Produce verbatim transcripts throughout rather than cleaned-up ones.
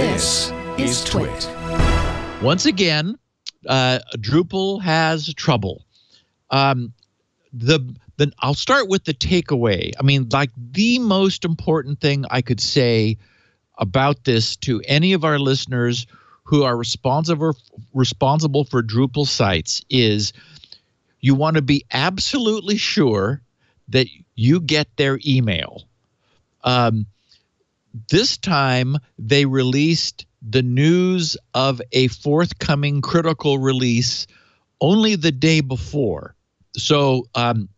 This is Twit. Once again, uh, Drupal has trouble. Um, the then I'll start with the takeaway. I mean, like the most important thing I could say about this to any of our listeners who are responsible responsible for Drupal sites is you want to be absolutely sure that you get their email. Um, this time they released the news of a forthcoming critical release only the day before. So um,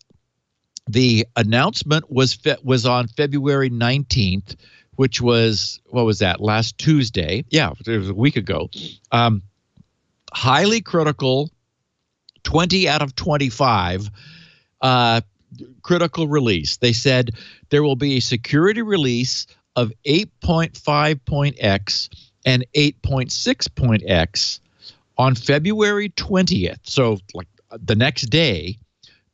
the announcement was fe was on February nineteenth, which was, what was that, last Tuesday? Yeah, it was a week ago. Um, highly critical, twenty out of twenty-five, uh, critical release. They said there will be a security release of eight point five point X and eight point six point X on February twentieth, so like the next day,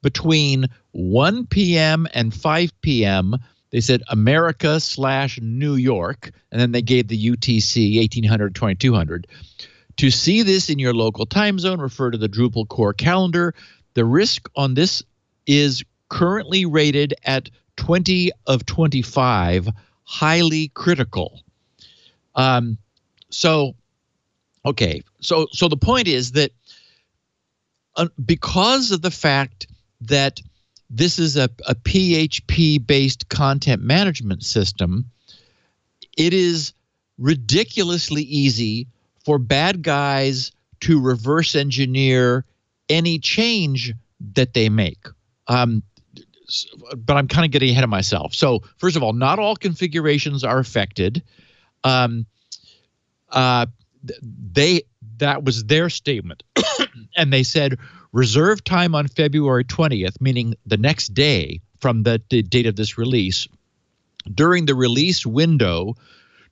between one P M and five P M, they said America slash New York, and then they gave the U T C eighteen hundred, twenty-two hundred. To see this in your local time zone, refer to the Drupal core calendar. The risk on this is currently rated at twenty of twenty-five, highly critical. Um, so, okay. So, so the point is that uh, because of the fact that this is a, a P H P-based content management system, it is ridiculously easy for bad guys to reverse engineer any change that they make. Um, but I'm kind of getting ahead of myself. So first of all, not all configurations are affected. Um, uh, they that was their statement. And they said, reserve time on February twentieth, meaning the next day from the, the date of this release, during the release window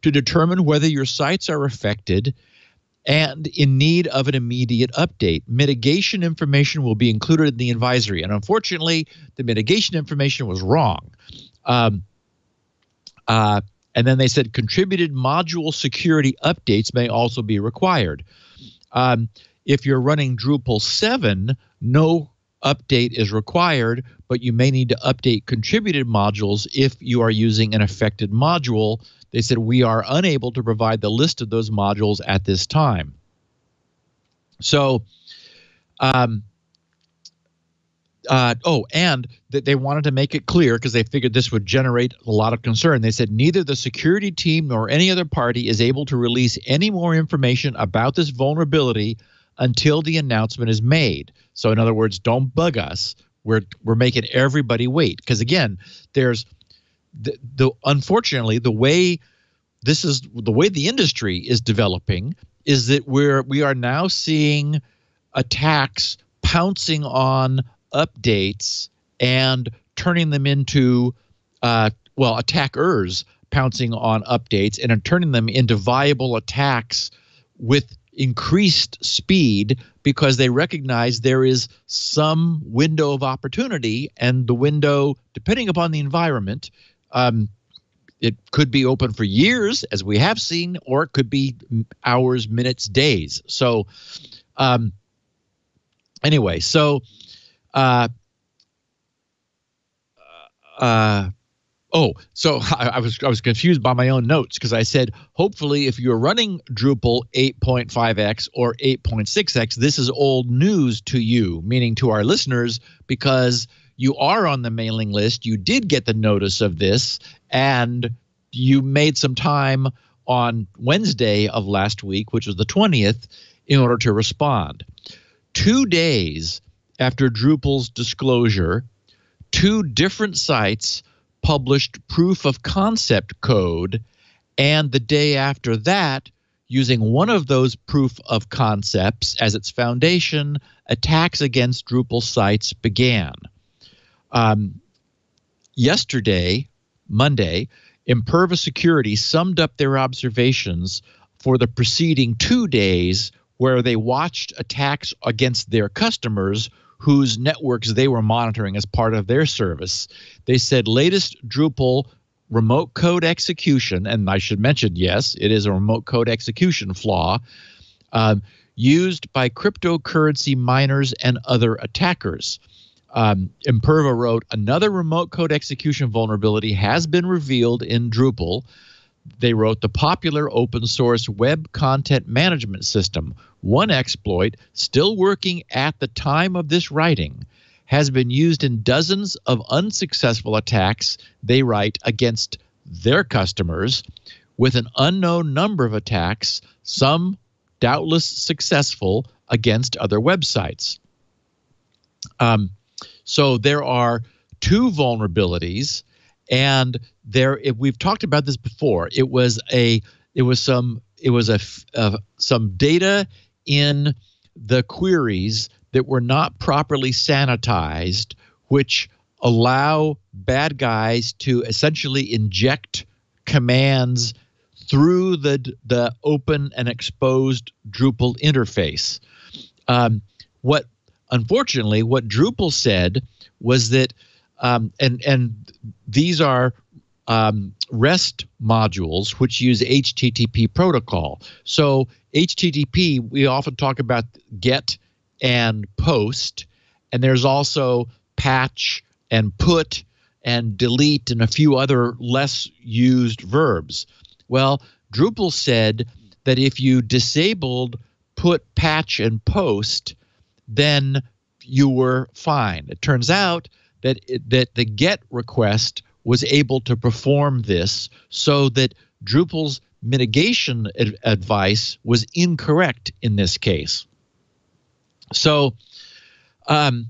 to determine whether your sites are affected and in need of an immediate update. Mitigation information will be included in the advisory. And unfortunately, the mitigation information was wrong. Um, uh, and then they said contributed module security updates may also be required. Um, if you're running Drupal seven, no update is required, but you may need to update contributed modules if you are using an affected module. They said we are unable to provide the list of those modules at this time. So, um, uh, oh, and that they wanted to make it clear because they figured this would generate a lot of concern. They said neither the security team nor any other party is able to release any more information about this vulnerability until the announcement is made. So, in other words, don't bug us. We're we're making everybody wait because again, there's. The, the, unfortunately, the way this is the way the industry is developing is that we're we are now seeing attacks pouncing on updates and turning them into uh, well attackers pouncing on updates and turning them into viable attacks with increased speed because they recognize there is some window of opportunity and the window, depending upon the environment. Um, it could be open for years, as we have seen, or it could be hours, minutes, days. So, um, anyway, so, uh, uh, oh, so I, I was I was confused by my own notes because I said, hopefully, if you're running Drupal eight point five X or eight point six X, this is old news to you, meaning to our listeners, because you are on the mailing list, you did get the notice of this, and you made some time on Wednesday of last week, which was the twentieth, in order to respond. Two days after Drupal's disclosure, two different sites published proof of concept code, and the day after that, using one of those proof of concepts as its foundation, attacks against Drupal sites began. Um, yesterday, Monday, Imperva Security summed up their observations for the preceding two days where they watched attacks against their customers whose networks they were monitoring as part of their service. They said latest Drupal remote code execution, and I should mention, yes, it is a remote code execution flaw, um, used by cryptocurrency miners and other attackers. Um, Imperva wrote, another remote code execution vulnerability has been revealed in Drupal. They wrote, the popular open source web content management system, one exploit, still working at the time of this writing, has been used in dozens of unsuccessful attacks, they write, against their customers, with an unknown number of attacks, some doubtless successful, against other websites. Um, so there are two vulnerabilities, and there if we've talked about this before. It was a it was some it was a uh, some data in the queries that were not properly sanitized, which allow bad guys to essentially inject commands through the the open and exposed Drupal interface. Um, what unfortunately, what Drupal said was that, um, and and these are um, REST modules which use H T T P protocol. So H T T P, we often talk about GET and post, and there's also patch and put and delete and a few other less used verbs. Well, Drupal said that if you disabled put, patch, and post, then you were fine. It turns out that it, that the GET request was able to perform this, so that Drupal's mitigation ad advice was incorrect in this case. So um,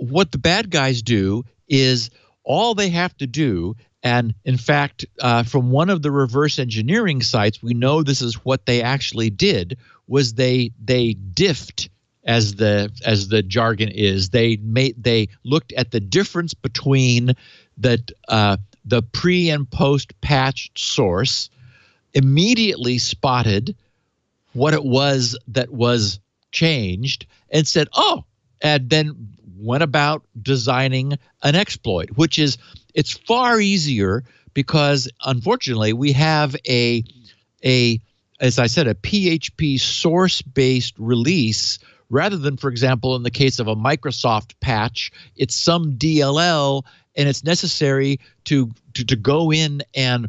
what the bad guys do is all they have to do, and in fact, uh, from one of the reverse engineering sites, we know this is what they actually did, was they they diffed, as the as the jargon is. They made they looked at the difference between the, uh, the pre and post patched source, immediately spotted what it was that was changed, and said, oh, and then went about designing an exploit, which is, it's far easier because, unfortunately, we have a, a as I said, a P H P source-based release rather than, for example, in the case of a Microsoft patch, it's some D L L, and it's necessary to, to, to go in and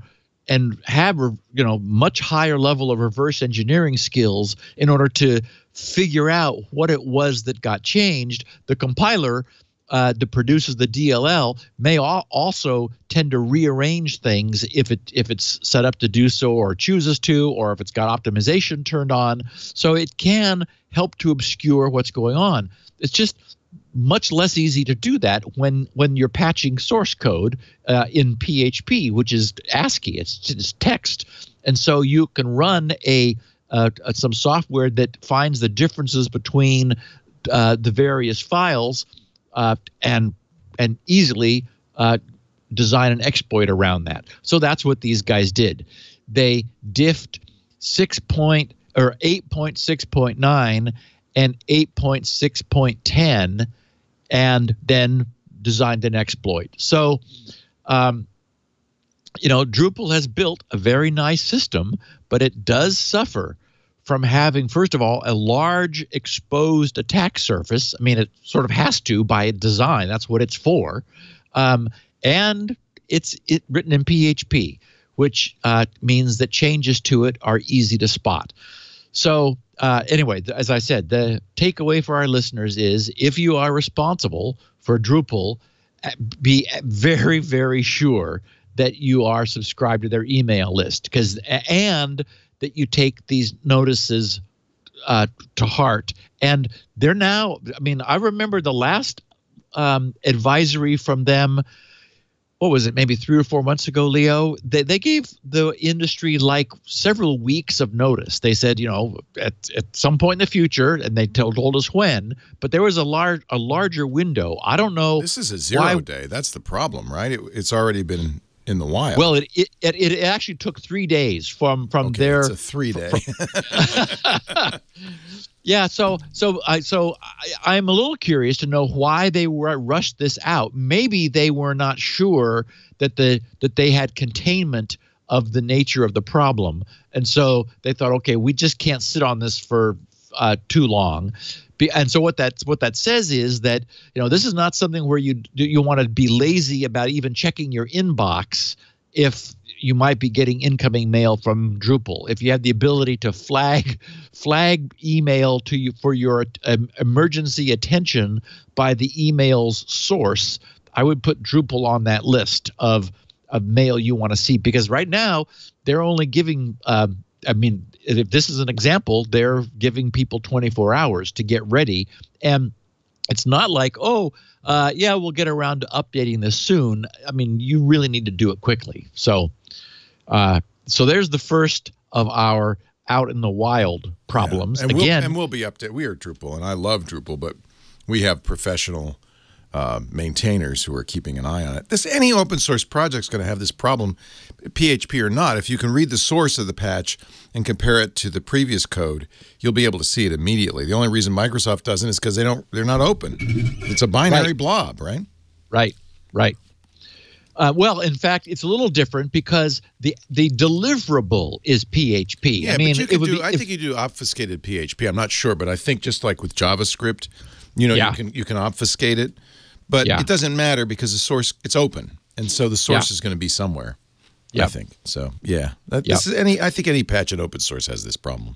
and have, you know, much higher level of reverse engineering skills in order to figure out what it was that got changed. The compiler uh, that produces the D L L may al also tend to rearrange things if it if it's set up to do so, or chooses to, or if it's got optimization turned on. So it can help to obscure what's going on. It's just much less easy to do that when when you're patching source code uh, in P H P, which is ASCII. It's, it's text, and so you can run a Uh, some software that finds the differences between uh, the various files uh, and and easily uh, design an exploit around that. So that's what these guys did. They diffed six point or eight point six point nine and eight point six point ten, and then designed an exploit. So, um, you know, Drupal has built a very nice system, but it does suffer from having, first of all, a large exposed attack surface. I mean, it sort of has to by design. That's what it's for. Um, and it's it written in P H P, which uh, means that changes to it are easy to spot. So uh, anyway, as I said, the takeaway for our listeners is, if you are responsible for Drupal, be very, very sure that you are subscribed to their email list, because and that you take these notices uh, to heart. And they're now, I mean, I remember the last um, advisory from them, what was it, maybe three or four months ago, Leo? They, they gave the industry like several weeks of notice. They said, you know, at, at some point in the future, and they told, told us when, but there was a, large, a larger window. I don't know. This is a zero why. day. That's the problem, right? It, it's already been in the wild. Well, it it, it it actually took three days from from okay, their. It's a three day. From, Yeah, so so I so I, I'm a little curious to know why they were rushed this out. Maybe they were not sure that the that they had containment of the nature of the problem, and so they thought, okay, we just can't sit on this for uh, too long. Be, and so what that what that says is that, you know, this is not something where you you want to be lazy about even checking your inbox if you might be getting incoming mail from Drupal. If you have the ability to flag flag email to you for your um, emergency attention by the email's source, I would put Drupal on that list of of mail you want to see, because right now they're only giving uh, I mean, if this is an example, they're giving people twenty-four hours to get ready, and it's not like, oh, uh, yeah, we'll get around to updating this soon. I mean, you really need to do it quickly. So, uh, so there's the first of our out in the wild problems. Yeah. And again, we'll, and we'll be updated. We are Drupal, and I love Drupal, but we have professional uh, maintainers who are keeping an eye on it. This any open source project's going to have this problem, P H P or not. If you can read the source of the patch and compare it to the previous code, you'll be able to see it immediately. The only reason Microsoft doesn't is because they don't they're not open. It's a binary right. blob, right? Right, right. Uh, well, in fact, it's a little different because the the deliverable is P H P. Yeah, I mean, but you could it would do, be, I if, think you do obfuscated P H P. I'm not sure, but I think just like with JavaScript, you know, yeah. you can you can obfuscate it. But yeah. it doesn't matter because the source, it's open. And so the source yeah. is going to be somewhere, yep. I think. So, yeah. That, yep. this is any, I think any patch in open source has this problem.